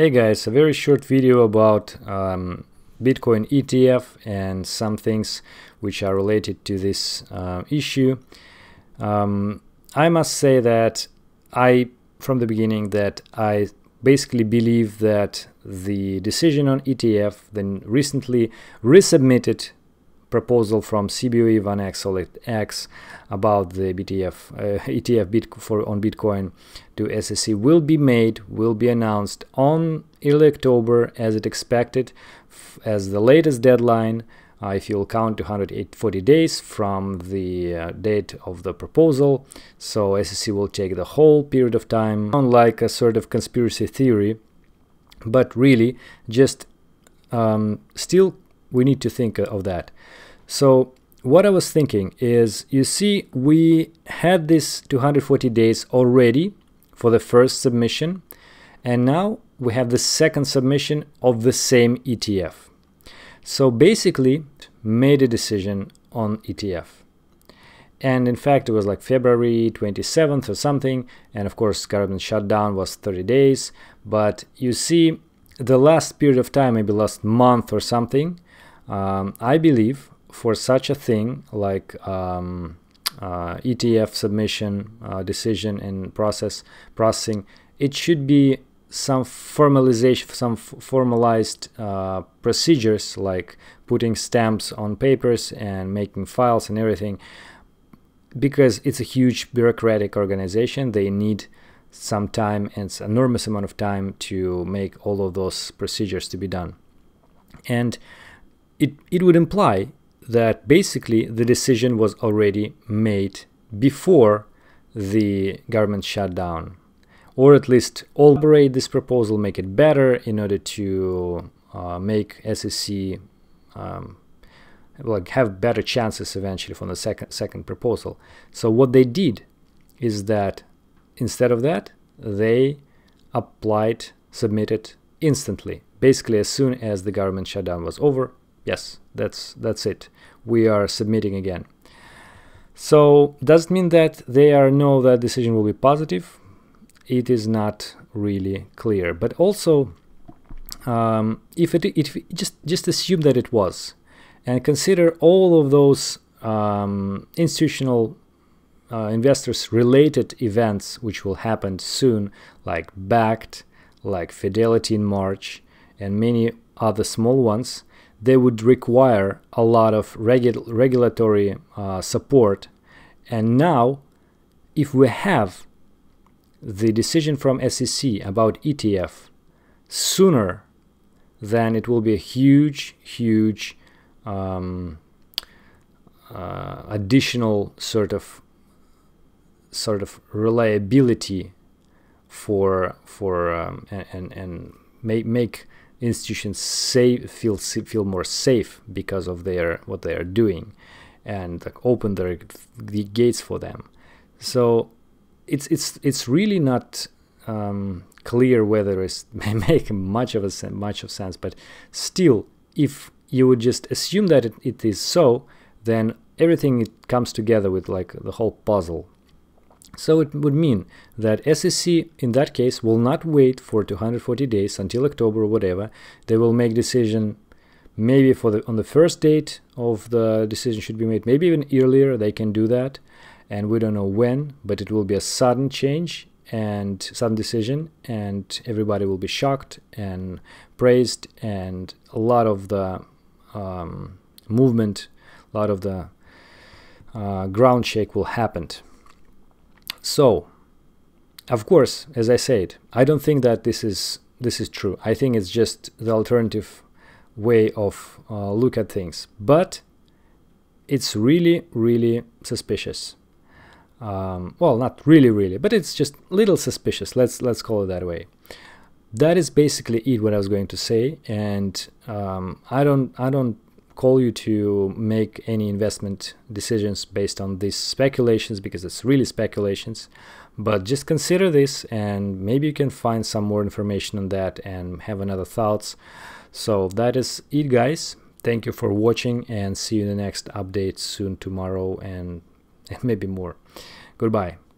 Hey guys, a very short video about Bitcoin ETF and some things which are related to this issue. I must say that from the beginning I basically believe that the decision on ETF, then recently resubmitted proposal from CBOE, VanEck, SolidX about the ETF on Bitcoin to SEC will be announced on early October, as it expected, as the latest deadline. If you'll count 240 days from the date of the proposal, so SEC will take the whole period of time. Unlike a sort of conspiracy theory, but really just still we need to think of that. So what I was thinking is, you see, we had this 240 days already for the first submission, and now we have the second submission of the same ETF. So basically made a decision on ETF. And in fact, it was like February 27th or something. And of course, government shutdown was 30 days. But you see, the last period of time, maybe last month or something, I believe for such a thing like ETF submission, decision and processing, it should be some formalization, some formalized procedures, like putting stamps on papers and making files and everything, because it's a huge bureaucratic organization. They need some time, and it's an enormous amount of time to make all of those procedures to be done. And it would imply that basically the decision was already made before the government shutdown, or at least elaborate this proposal, make it better in order to make SEC like have better chances eventually from the second proposal. So what they did is that instead of that, they submitted instantly, basically as soon as the government shutdown was over. Yes, that's it. We are submitting again. So does it mean that they know that decision will be positive? It is not really clear. But also, just assume that it was, and consider all of those institutional investors related events which will happen soon, like backed, like Fidelity in March, and many other small ones. They would require a lot of regulatory support. And now, if we have the decision from SEC about ETF sooner, then it will be a huge additional sort of reliability for and make institutions feel more safe because of what they are doing, and open the gates for them. So it's really not clear whether it may make much of sense. But still, if you would just assume that it is so, then everything comes together with like the whole puzzle. So it would mean that SEC in that case will not wait for 240 days until October or whatever. They will make decision maybe on the first date of the decision should be made, maybe even earlier. They can do that, and we don't know when, but it will be a sudden change and sudden decision, and everybody will be shocked and praised, and a lot of the movement, a lot of the ground shake will happen. So, of course, as I said, I don't think that this is true. I think it's just the alternative way of look at things. But it's really, really suspicious. Well, not really, really, but it's just a little suspicious. Let's call it that way. That is basically it. What I was going to say, and I don't call you to make any investment decisions based on these speculations, because it's really speculations. But just consider this, and maybe you can find some more information on that and have another thoughts. So that is it, guys. Thank you for watching, and see you in the next update soon, tomorrow, and maybe more. Goodbye.